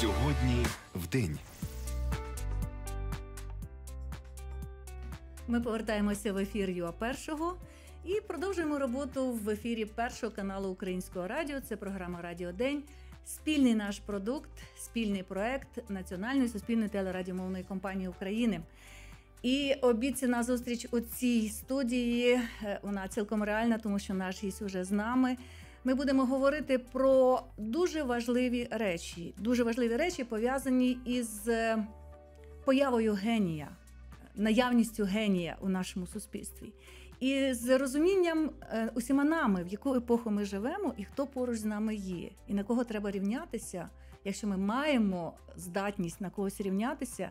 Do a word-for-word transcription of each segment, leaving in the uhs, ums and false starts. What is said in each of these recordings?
Сьогодні в день. Ми повертаємося в ефір ЮА один і продовжуємо роботу в ефірі Першого каналу Українського радіо. Це програма «Радіодень». Спільний наш продукт, спільний проект Національної суспільної телерадіомовної компанії України. І обіцяна зустріч у цій студії, вона цілком реальна, тому що наш гість уже з нами. Ми будемо говорити про дуже важливі речі. Дуже важливі речі, пов'язані із появою генія, наявністю генія у нашому суспільстві. І з розумінням усіма нами, в яку епоху ми живемо і хто поруч з нами є. І на кого треба рівнятися, якщо ми маємо здатність на когось рівнятися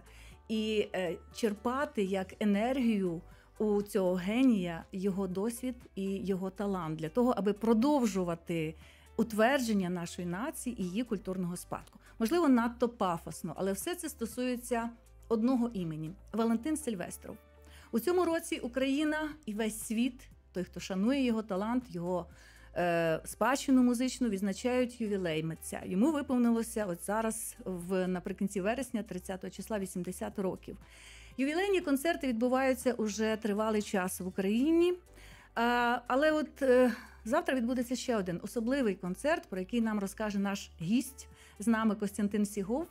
і черпати як енергію у цього генія його досвід і його талант для того, аби продовжувати утвердження нашої нації і її культурного спадку. Можливо, надто пафосно, але все це стосується одного імені – Валентин Сільвестров. У цьому році Україна і весь світ, той, хто шанує його талант, його е, спадщину музичну, відзначають ювілей митця. Йому виповнилося от зараз, в, наприкінці вересня, тридцятого числа, вісімдесят років. Ювілейні концерти відбуваються уже тривалий час в Україні, а, але от е, завтра відбудеться ще один особливий концерт, про який нам розкаже наш гість, з нами Костянтин Сігов.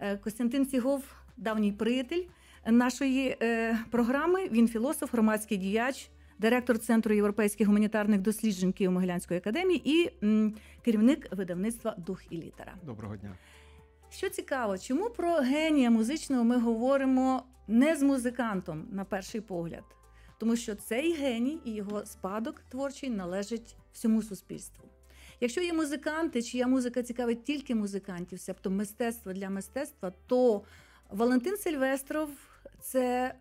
Е, Костянтин Сігов – давній приятель нашої е, програми, він філософ, громадський діяч, директор Центру європейських гуманітарних досліджень Києво-Могилянської академії і м, керівник видавництва «Дух і літера». Доброго дня. Що цікаво, чому про генія музичного ми говоримо не з музикантом, на перший погляд? Тому що цей геній і його спадок творчий належить всьому суспільству. Якщо є музиканти, чия музика цікавить тільки музикантів, тобто мистецтво для мистецтва, то Валентин Сільвестров – це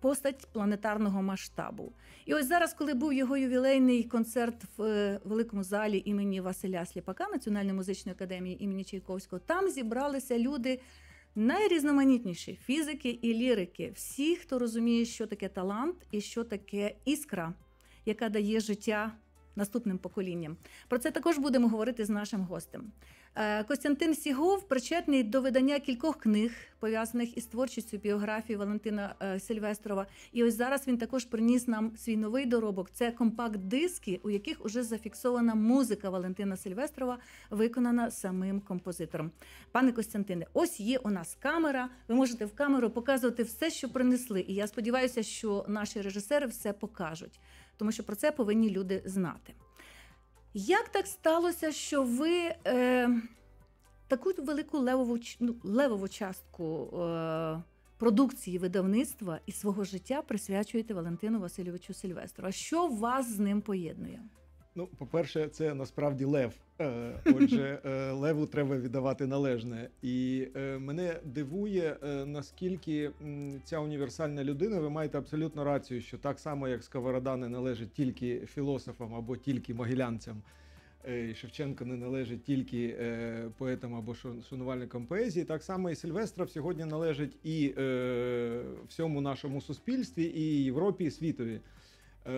постать планетарного масштабу. І ось зараз, коли був його ювілейний концерт в Великому залі імені Василя Сліпака Національної музичної академії імені Чайковського, там зібралися люди найрізноманітніші – фізики і лірики. Всі, хто розуміє, що таке талант і що таке іскра, яка дає життя наступним поколінням. Про це також будемо говорити з нашим гостем. Костянтин Сігов причетний до видання кількох книг, пов'язаних із творчістю біографії Валентина Сільвестрова. І ось зараз він також приніс нам свій новий доробок. Це компакт-диски, у яких уже зафіксована музика Валентина Сільвестрова, виконана самим композитором. Пане Костянтине, ось є у нас камера. Ви можете в камеру показувати все, що принесли. І я сподіваюся, що наші режисери все покажуть, тому що про це повинні люди знати. Як так сталося, що ви е, таку велику левову, ну, левову частку е, продукції видавництва і свого життя присвячуєте Валентину Васильовичу Сільвестру? А що вас з ним поєднує? Ну, по-перше, це насправді лев. Е, отже, е, леву треба віддавати належне. І е, мене дивує, е, наскільки м, ця універсальна людина, ви маєте абсолютно рацію, що так само, як Сковорода не належить тільки філософам або тільки могилянцям, е, Шевченко не належить тільки е, поетам або шанувальникам поезії, так само і Сільвестров сьогодні належить і е, всьому нашому суспільстві, і Європі, і світові.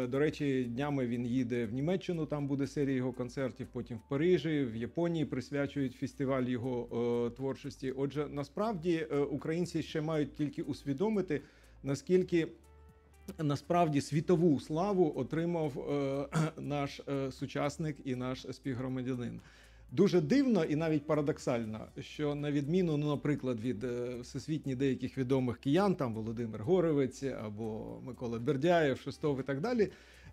До речі, днями він їде в Німеччину, там буде серія його концертів, потім в Парижі, в Японії присвячують фестиваль його е, творчості. Отже, насправді е, українці ще мають тільки усвідомити, наскільки насправді світову славу отримав е, наш е, сучасник і наш співгромадянин. Дуже дивно і навіть парадоксально, що на відміну, ну, наприклад, від всесвітніх деяких відомих киян, там Володимир Горовиць або Микола Бердяєв, Шестов і так далі,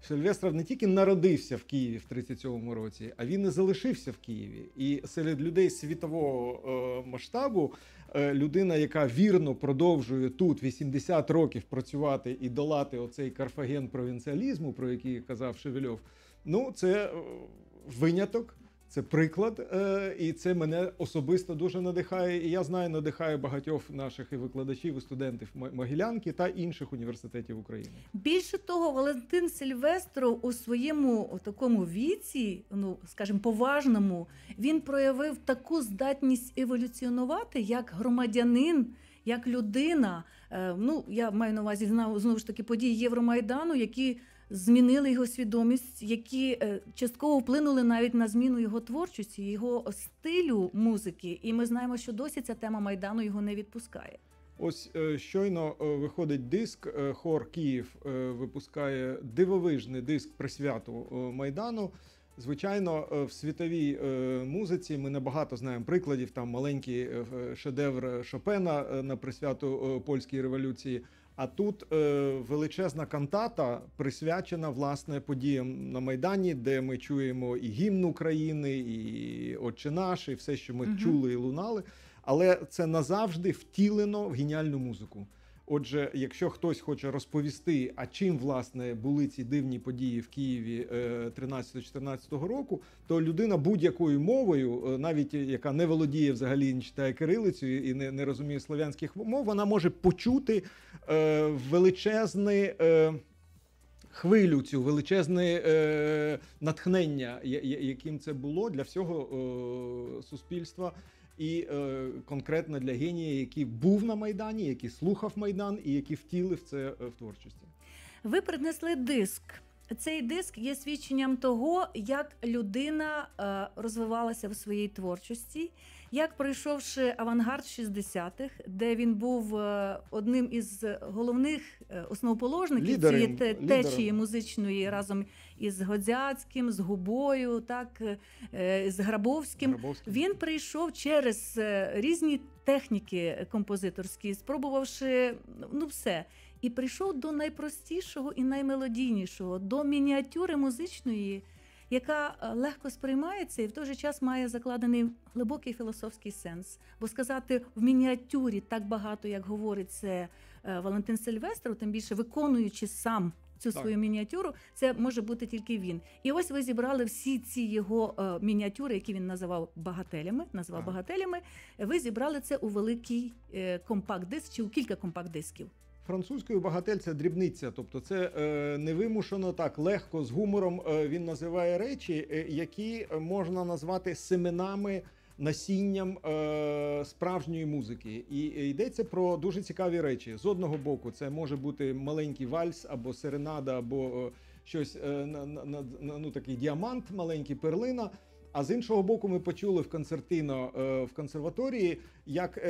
Сільвестров не тільки народився в Києві в тридцять сьомому році, а він і залишився в Києві. І серед людей світового е, масштабу е, людина, яка вірно продовжує тут вісімдесят років працювати і долати оцей Карфаген провінціалізму, про який казав Шевельов, ну, це виняток. Це приклад, і це мене особисто дуже надихає, і я знаю, надихає багатьох наших і викладачів, і студентів Могилянки та інших університетів України. Більше того, Валентин Сільвестров у своєму такому віці, ну, скажімо, поважному, він проявив таку здатність еволюціонувати як громадянин, як людина. Ну, я маю на увазі, знову ж таки, події Євромайдану, які змінили його свідомість, які частково вплинули навіть на зміну його творчості, його стилю музики. І ми знаємо, що досі ця тема Майдану його не відпускає. Ось щойно виходить диск, хор «Київ» випускає дивовижний диск присвяту Майдану. Звичайно, в світовій музиці ми набагато знаємо прикладів, там маленький шедевр Шопена на присвяту польській революції, а тут величезна кантата присвячена, власне, подіям на Майдані, де ми чуємо і гімн України, і «Отче наш», і все, що ми [S2] Угу. [S1] Чули і лунали, але це назавжди втілено в геніальну музику. Отже, якщо хтось хоче розповісти, а чим, власне, були ці дивні події в Києві тринадцятого-чотирнадцятого року, то людина будь-якою мовою, навіть яка не володіє взагалі, не читає кирилицю і не, не розуміє слов'янських мов, вона може почути е, величезний... Е, хвилю цю, величезне е, натхнення, яким це було для всього е, суспільства і е, конкретно для генія, який був на Майдані, який слухав Майдан і який втілив це в творчості. Ви принесли диск. Цей диск є свідченням того, як людина е, розвивалася в своїй творчості, як пройшовши авангард шістдесятих, де він був е, одним із головних е, основоположників лідером, цієї те, течії музичної разом із Годзятським, з Губою, так, е, з Грабовським. Грабовським. Він прийшов через е, різні техніки композиторські, спробувавши, ну, все. І прийшов до найпростішого і наймелодійнішого, до мініатюри музичної, яка легко сприймається і в той же час має закладений глибокий філософський сенс. Бо сказати в мініатюрі так багато, як говорить це Валентин Сильвестров, тим більше виконуючи сам цю так. свою мініатюру, це може бути тільки він. І ось ви зібрали всі ці його мініатюри, які він називав багателями, назвав так. багателями, ви зібрали це у великий компакт-диск чи у кілька компакт-дисків. Французькою багатель – це дрібниця, тобто це е, невимушено, так легко, з гумором е, він називає речі, е, які можна назвати семенами, насінням е, справжньої музики. І е, йдеться про дуже цікаві речі. З одного боку, це може бути маленький вальс, або серенада, або е, щось, е, на, на, на, ну, такий діамант, маленький перлина. А з іншого боку, ми почули в концертино в консерваторії, як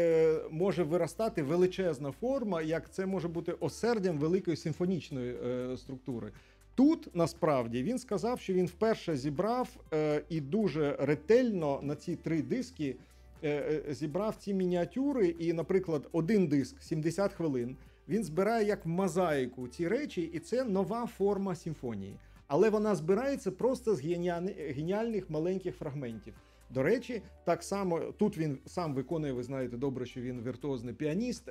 може виростати величезна форма, як це може бути осердям великої симфонічної структури. Тут, насправді, він сказав, що він вперше зібрав і дуже ретельно на ці три диски зібрав ці мініатюри. І, наприклад, один диск сімдесят хвилин, він збирає як мозаїку ці речі, і це нова форма симфонії. Але вона збирається просто з геніальних маленьких фрагментів. До речі, так само тут він сам виконує, ви знаєте добре, що він віртуозний піаніст,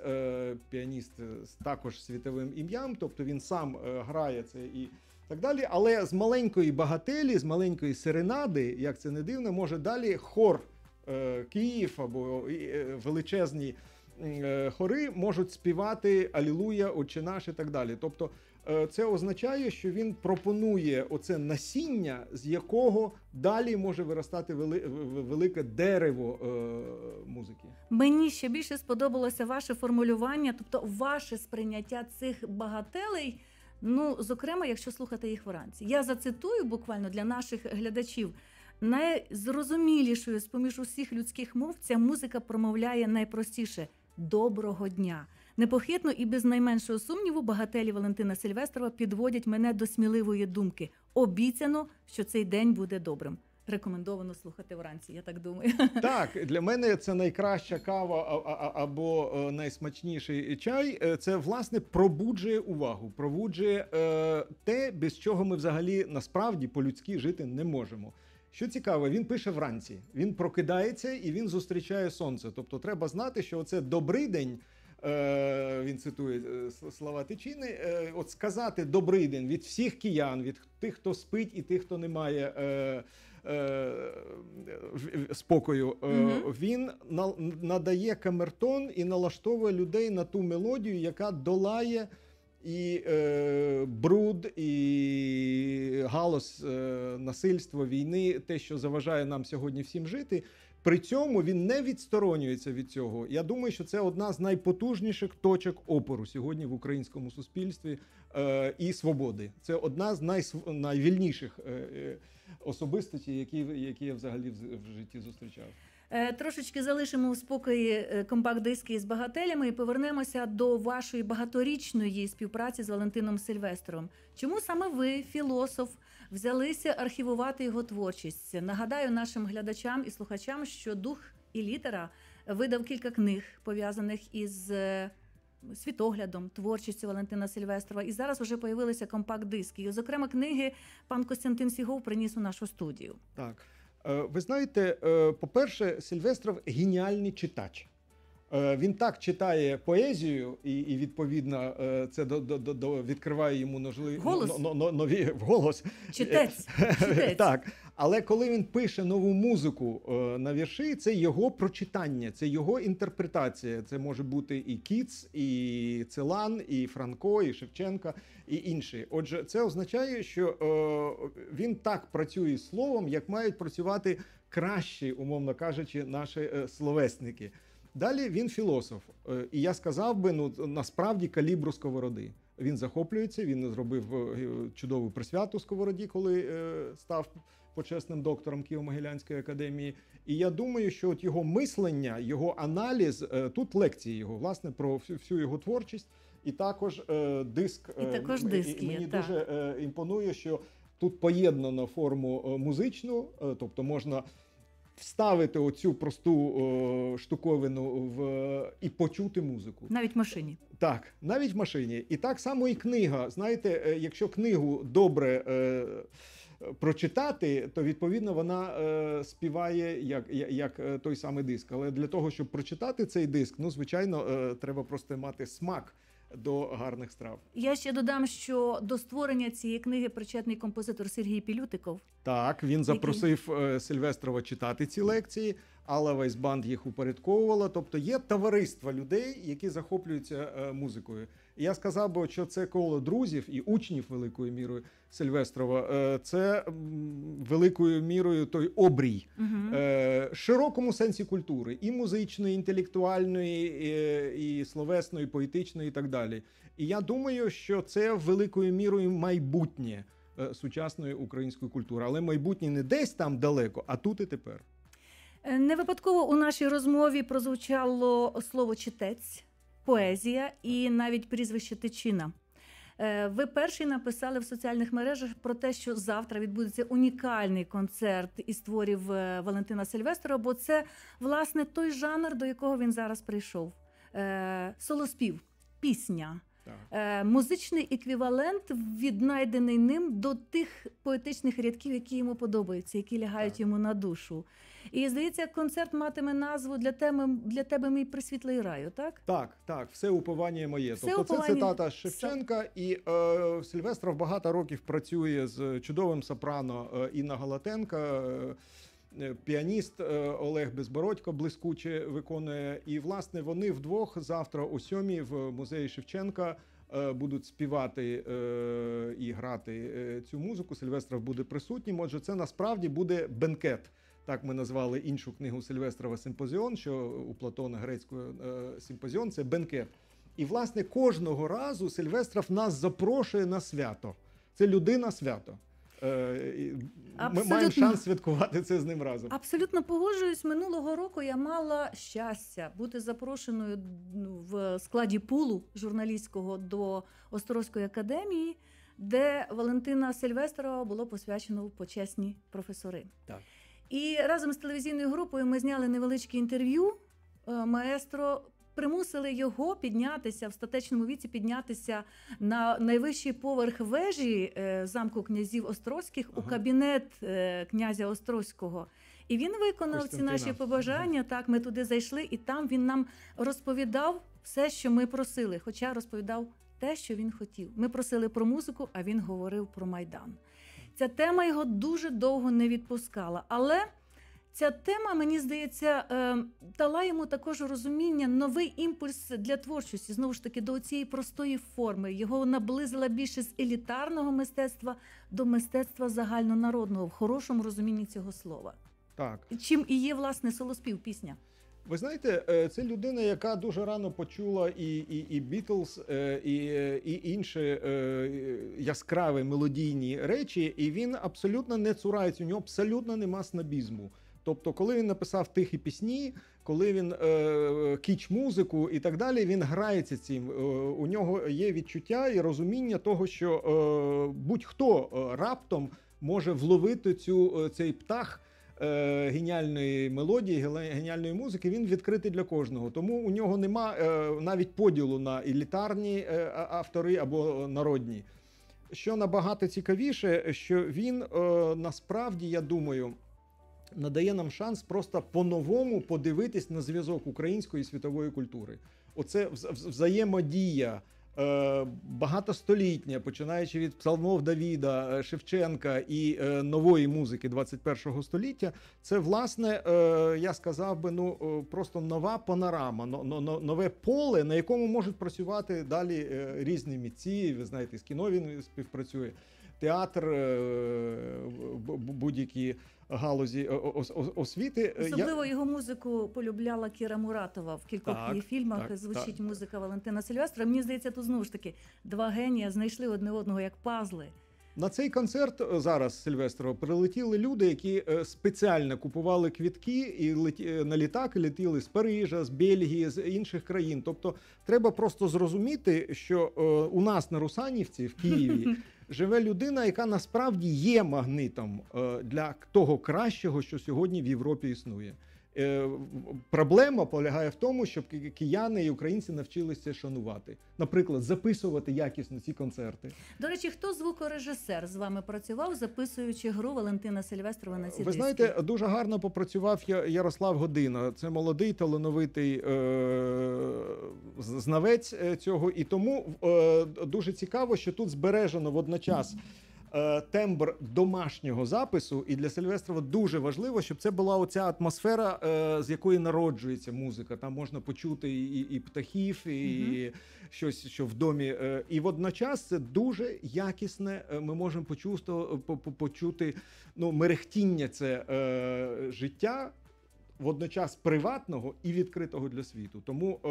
піаніст з також світовим ім'ям, тобто він сам грає це і так далі. Але з маленької багателі, з маленької серенади, як це не дивно, може далі хор Київ або величезні хори можуть співати «Алілуя», «Отче наш» і так далі. Тобто це означає, що він пропонує оце насіння, з якого далі може виростати велике дерево музики. Мені ще більше сподобалося ваше формулювання, тобто ваше сприйняття цих багателей, ну, зокрема, якщо слухати їх вранці. Я зацитую буквально для наших глядачів. Найзрозумілішою з-поміж усіх людських мов ця музика промовляє найпростіше – «Доброго дня». Непохитно і без найменшого сумніву багателі Валентина Сильвестрова підводять мене до сміливої думки. Обіцяно, що цей день буде добрим. Рекомендовано слухати вранці, я так думаю. Так, для мене це найкраща кава або найсмачніший чай. Це, власне, пробуджує увагу, пробуджує те, без чого ми взагалі насправді по-людськи жити не можемо. Що цікаво, він пише вранці, він прокидається і він зустрічає сонце. Тобто треба знати, що оце «добрий день», він цитує слова Тичіни, от сказати «добрий день» від всіх киян, від тих, хто спить і тих, хто не має е, е, спокою, угу. Він надає камертон і налаштовує людей на ту мелодію, яка долає І е, бруд, і галос е, насильства, війни, те, що заважає нам сьогодні всім жити, при цьому він не відсторонюється від цього. Я думаю, що це одна з найпотужніших точок опору сьогодні в українському суспільстві е, і свободи. Це одна з най, найвільніших е, особистостей, які, які я взагалі в, в житті зустрічав. Трошечки залишимо в спокої компакт-диски з «Багателями» і повернемося до вашої багаторічної співпраці з Валентином Сільвестровим. Чому саме ви, філософ, взялися архівувати його творчість? Нагадаю нашим глядачам і слухачам, що «Дух і літера» видав кілька книг, пов'язаних із світоглядом, творчістю Валентина Сільвестрова. І зараз вже з'явилися компакт-диски. І, зокрема, книги пан Костянтин Сігов приніс у нашу студію. Так. Ви знаєте, по-перше, Сільвестров – геніальний читач. Він так читає поезію, і, і відповідно, це до, до, до відкриває йому ножли, голос. Но, но, нові голос. Читець. Читець. Так. Але коли він пише нову музику на вірші, це його прочитання, це його інтерпретація. Це може бути і Кіц, і Целан, і Франко, і Шевченка, і інші. Отже, це означає, що він так працює з словом, як мають працювати кращі, умовно кажучи, наші словесники. Далі він філософ, і я сказав би, ну, насправді, калібру Сковороди. Він захоплюється, він зробив чудову присвяту Сковороді, коли став почесним доктором Києво-Могилянської академії. І я думаю, що от його мислення, його аналіз, тут лекції його, власне, про всю його творчість, і також диск. І також диск є, мені так. Дуже імпонує, що тут поєднано форму музичну, тобто можна вставити оцю просту о, штуковину в, і почути музику. Навіть в машині. Так, навіть в машині. І так само і книга. Знаєте, якщо книгу добре е, прочитати, то, відповідно, вона е, співає, як, як той самий диск. Але для того, щоб прочитати цей диск, ну, звичайно, е, треба просто мати смак до гарних страв. Я ще додам, що до створення цієї книги причетний композитор Сергій Пілютюков. Так, він запросив який... Сільвестрова читати ці лекції, Алла Вайсбанд їх упорядковувала. Тобто є товариство людей, які захоплюються музикою. І я сказав би, що це коло друзів і учнів великою мірою Сільвестрова, це великою мірою той обрій. Угу. Широкому сенсі культури, і музичної, і інтелектуальної, і словесної, і поетичної, і так далі. І я думаю, що це великою мірою майбутнє сучасної української культури. Але майбутнє не десь там далеко, а тут і тепер. Не випадково у нашій розмові прозвучало слово «читець», поезія і навіть прізвище Тичіна. Ви перші написали в соціальних мережах про те, що завтра відбудеться унікальний концерт із творів Валентина Сільвестрова, бо це, власне, той жанр, до якого він зараз прийшов. Солоспів, пісня. Так. Музичний еквівалент, віднайдений ним до тих поетичних рядків, які йому подобаються, які лягають так. йому на душу. І, здається, концерт матиме назву «Для тебе, для тебе мій присвітлий раю», так? Так, так, «Все уповання моє». Все тобто уповання... це цитата Шевченка, і е, Сільвестров багато років працює з чудовим сопрано е, Інна Галатенко, е, піаніст Олег Безбородько блискуче виконує. І, власне, вони вдвох завтра о сьомій в музеї Шевченка будуть співати і грати цю музику. Сільвестров буде присутнім. Отже, це насправді буде бенкет. Так ми назвали іншу книгу Сільвестрова «Симпозіон», що у Платона грецькою «Симпозіон» – це бенкет. І, власне, кожного разу Сільвестров нас запрошує на свято. Це людина-свято. Абсолютно. Ми маємо шанс святкувати це з ним разом. Абсолютно погоджуюсь. Минулого року я мала щастя бути запрошеною в складі пулу журналістського до Острозької академії, де Валентина Сільвестрова було посвячено почесні професори. Так. І разом з телевізійною групою ми зняли невеличке інтерв'ю. Маестро примусили його піднятися, в статечному віці піднятися на найвищий поверх вежі е, замку князів Острозьких ага. у кабінет е, князя Острозького. І він виконав ці наші побажання. Ага. Так, ми туди зайшли, і там він нам розповідав все, що ми просили, хоча розповідав те, що він хотів. Ми просили про музику, а він говорив про Майдан. Ця тема його дуже довго не відпускала, але... ця тема, мені здається, дала йому також розуміння, новий імпульс для творчості, знову ж таки, до цієї простої форми. Його наблизила більше з елітарного мистецтва до мистецтва загальнонародного, в хорошому розумінні цього слова. Так. Чим і є, власне, солоспів, пісня. Ви знаєте, це людина, яка дуже рано почула і, і, і Бітлз, і, і інші яскраві мелодійні речі, і він абсолютно не цурається, у нього абсолютно нема снобізму. Тобто, коли він написав тихі пісні, коли він е, кіч-музику і так далі, він грається цим. Е, у нього є відчуття і розуміння того, що е, будь-хто раптом може вловити цю, цей птах е, геніальної мелодії, геніальної музики, він відкритий для кожного. Тому у нього нема е, навіть поділу на елітарні е, автори або народні. Що набагато цікавіше, що він е, насправді, я думаю, надає нам шанс просто по-новому подивитись на зв'язок української і світової культури. Оце взаємодія е, багатостолітня, починаючи від псалмів Давіда, Шевченка і е, нової музики двадцять першого століття, це, власне, е, я сказав би, ну, просто нова панорама, но, но, нове поле, на якому можуть працювати далі е, різні митці, ви знаєте, з кіно він співпрацює, театр, будь-які галузі освіти. Особливо я... його музику полюбляла Кіра Муратова. В кількох так, її фільмах так, звучить так. музика Валентина Сільвестрова. Мені здається, тут знову ж таки два генія знайшли одне одного як пазли. На цей концерт зараз Сільвестрова прилетіли люди, які спеціально купували квітки і леті... на літак летіли з Парижа, з Бельгії, з інших країн. Тобто треба просто зрозуміти, що у нас на Русанівці, в Києві, живе людина, яка насправді є магнітом для того кращого, що сьогодні в Європі існує. Проблема полягає в тому, щоб кияни і українці навчилися шанувати. Наприклад, записувати якісно ці концерти. До речі, хто звукорежисер з вами працював, записуючи гру Валентина Сільвестрова на ці диски? Ви знаєте, дуже гарно попрацював Ярослав Година. Це молодий, талановитий е- знавець цього. І тому е- дуже цікаво, що тут збережено водночас тембр домашнього запису, і для Сільвестрова дуже важливо, щоб це була оця атмосфера, з якої народжується музика. Там можна почути і, і птахів, і, mm-hmm. і щось, що в домі. І водночас це дуже якісне, ми можемо почути, ну, мерехтіння це е, життя, водночас приватного і відкритого для світу. Тому е,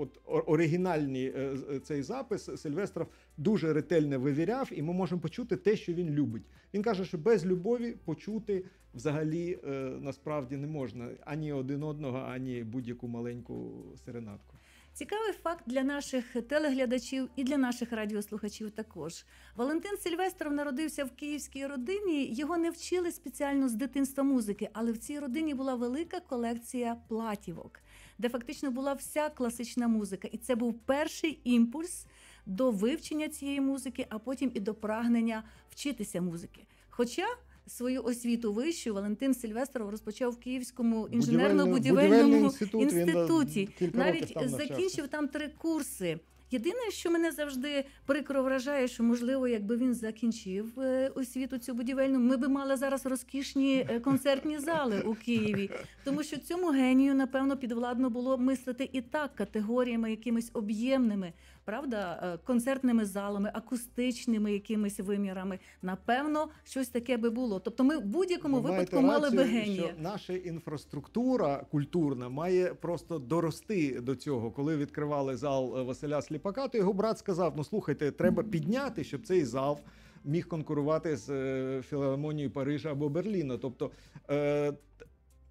от оригінальний е, цей запис Сільвестров дуже ретельно вивіряв, і ми можемо почути те, що він любить. Він каже, що без любові почути взагалі е, насправді не можна ані один одного, ані будь-яку маленьку серенадку. Цікавий факт для наших телеглядачів і для наших радіослухачів також. Валентин Сільвестров народився в київській родині, його не вчили спеціально з дитинства музики, але в цій родині була велика колекція платівок, де фактично була вся класична музика. І це був перший імпульс до вивчення цієї музики, а потім і до прагнення вчитися музики. Хоча свою освіту вищу Валентин Сільвестров розпочав в Київському інженерно-будівельному інституті. Навіть закінчив там три курси. Єдине, що мене завжди прикро вражає, що, можливо, якби він закінчив освіту цю будівельну, ми б мали зараз розкішні концертні зали у Києві. Тому що цьому генію, напевно, підвладно було мислити і так категоріями якимись об'ємними, правда, концертними залами, акустичними якимись вимірами. Напевно, щось таке би було. Тобто ми в будь-якому ви випадку рацію, мали би генія. Що наша інфраструктура культурна має просто дорости до цього. Коли відкривали зал Василя Сліпака, то його брат сказав, ну слухайте, треба підняти, щоб цей зал міг конкурувати з філармонією Парижа або Берліна. Тобто е-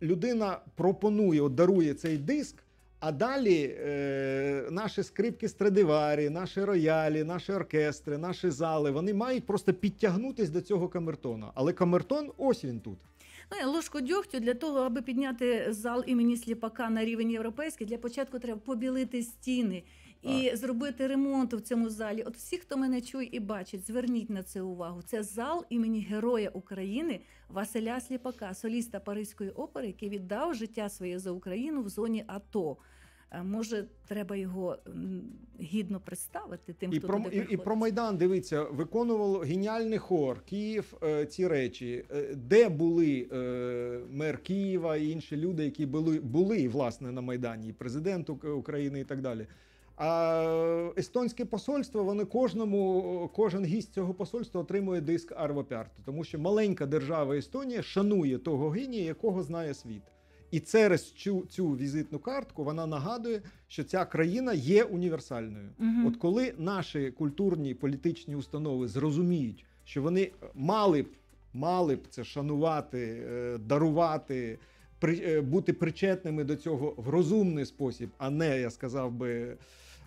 людина пропонує, от дарує цей диск, а далі е, наші скрипки Страдиварі, наші роялі, наші оркестри, наші зали, вони мають просто підтягнутися до цього камертона. Але камертон ось він тут. Ну, ложку дьогтю для того, аби підняти зал імені Сліпака на рівень європейський, для початку треба побілити стіни і а. зробити ремонт в цьому залі. От всі, хто мене чує і бачить, зверніть на це увагу. Це зал імені Героя України Василя Сліпака, соліста Паризької опери, який віддав життя своє за Україну в зоні АТО. Може, треба його гідно представити тим, і хто про, туди приходить. І, і про Майдан, дивіться, виконував геніальний хор, Київ, е, ці речі. Де були е, мер Києва і інші люди, які були, були, власне, на Майдані, і президент України і так далі. А естонське посольство, вони кожному, кожен гість цього посольства отримує диск Арво Пярту, тому що маленька держава Естонія шанує того генія, якого знає світ. І через цю, цю візитну картку вона нагадує, що ця країна є універсальною. Угу. От коли наші культурні, політичні установи зрозуміють, що вони мали б, мали б це шанувати, дарувати, бути причетними до цього в розумний спосіб, а не, я сказав би,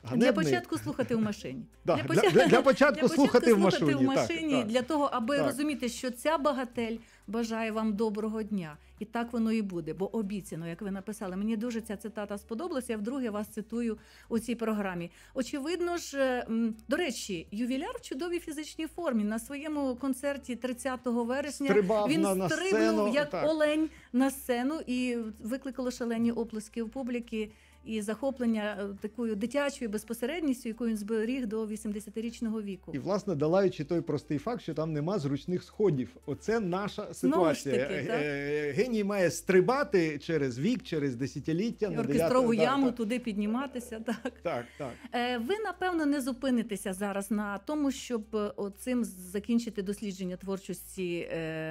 ганебний. Для початку слухати в машині. Да, для, початку, для, для початку слухати в машині, в машині так, для так, того, аби так. розуміти, що ця багатель бажає вам доброго дня. І так воно і буде, бо обіцяно, як ви написали. Мені дуже ця цитата сподобалася, я вдруге вас цитую у цій програмі. Очевидно ж, до речі, ювіляр в чудовій фізичній формі. На своєму концерті тридцятого вересня стрибав він на, стрибнув, на як так. олень на сцену і викликало шалені оплески у публіки. І захоплення такою дитячою безпосередністю, яку він зберіг до вісімдесятирічного віку. І, власне, долаючи той простий факт, що там нема зручних сходів. Оце наша ситуація. Таки, геній має стрибати через вік, через десятиліття. І оркестрову дев'ятого, яму так, туди так. підніматися. Так. Так, так. Ви, напевно, не зупинитеся зараз на тому, щоб цим закінчити дослідження творчості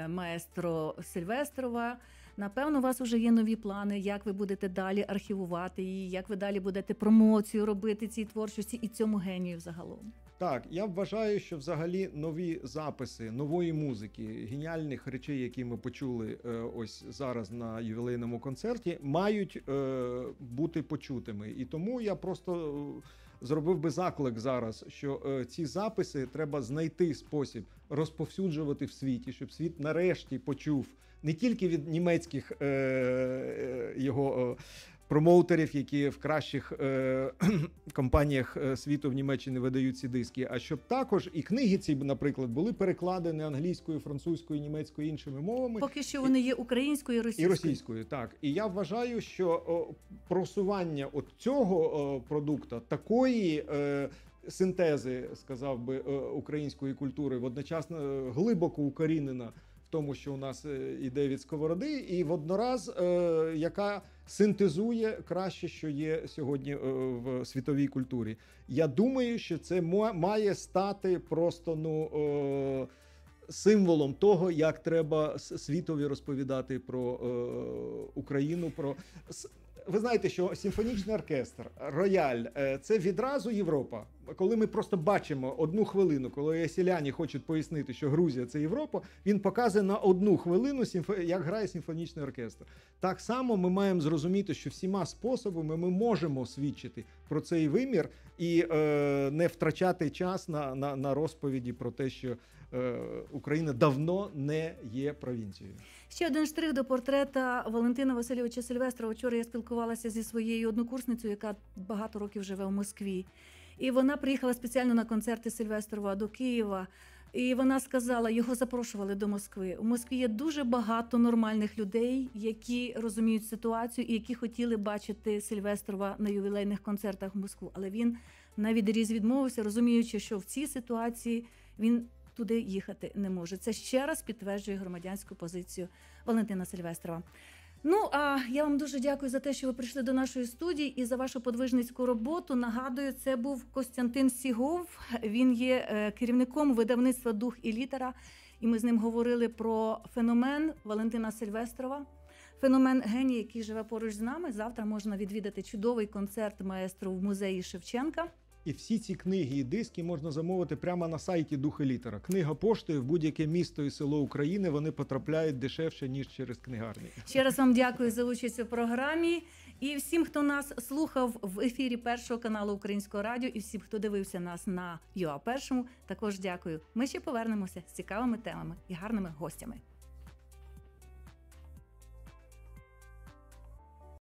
маестро Сільвестрова. Напевно, у вас вже є нові плани, як ви будете далі архівувати її, як ви далі будете промоцію робити цій творчості і цьому генію загалом. Так, я вважаю, що взагалі нові записи, нової музики, геніальних речей, які ми почули ось зараз на ювілейному концерті, мають бути почутими. І тому я просто зробив би заклик зараз, що ці записи треба знайти спосіб розповсюджувати в світі, щоб світ нарешті почув не тільки від німецьких е, е, його е, промоутерів, які в кращих е, компаніях світу в Німеччині видають ці диски, а щоб також і книги ці, наприклад, були перекладені англійською, французькою, німецькою, іншими мовами. Поки що вони є українською і російською. І російською, так. І я вважаю, що о, просування от цього продукту, такої е, синтези, сказав би, української культури, водночасно глибоко укорінена в тому, що у нас іде від сковороди, і воднораз, яка синтезує краще, що є сьогодні в світовій культурі. Я думаю, що це має стати просто, ну, символом того, як треба світові розповідати про Україну, про... Ви знаєте, що симфонічний оркестр, рояль – це відразу Європа. Коли ми просто бачимо одну хвилину, коли селяни хочуть пояснити, що Грузія – це Європа, він показує на одну хвилину, як грає симфонічний оркестр. Так само ми маємо зрозуміти, що всіма способами ми можемо свідчити про цей вимір і е, не втрачати час на, на, на розповіді про те, що е, Україна давно не є провінцією. Ще один штрих до портрета Валентина Васильовича Сільвестрова. Вчора я спілкувалася зі своєю однокурсницею, яка багато років живе в Москві. І вона приїхала спеціально на концерти Сільвестрова до Києва. І вона сказала, його запрошували до Москви. У Москві є дуже багато нормальних людей, які розуміють ситуацію і які хотіли бачити Сільвестрова на ювілейних концертах в Москву. Але він на відріз відмовився, розуміючи, що в цій ситуації він туди їхати не може. Це ще раз підтверджує громадянську позицію Валентина Сільвестрова. Ну, а я вам дуже дякую за те, що ви прийшли до нашої студії і за вашу подвижницьку роботу. Нагадую, це був Костянтин Сігов. Він є керівником видавництва «Дух і літера». І ми з ним говорили про феномен Валентина Сільвестрова. Феномен генія, який живе поруч з нами. Завтра можна відвідати чудовий концерт маестро в музеї Шевченка. І всі ці книги і диски можна замовити прямо на сайті «Дух і літера». Книга поштою в будь-яке місто і село України, вони потрапляють дешевше, ніж через книгарні. Ще раз вам дякую за участь у програмі. І всім, хто нас слухав в ефірі Першого каналу Українського радіо, і всім, хто дивився нас на ЮА один, також дякую. Ми ще повернемося з цікавими темами і гарними гостями.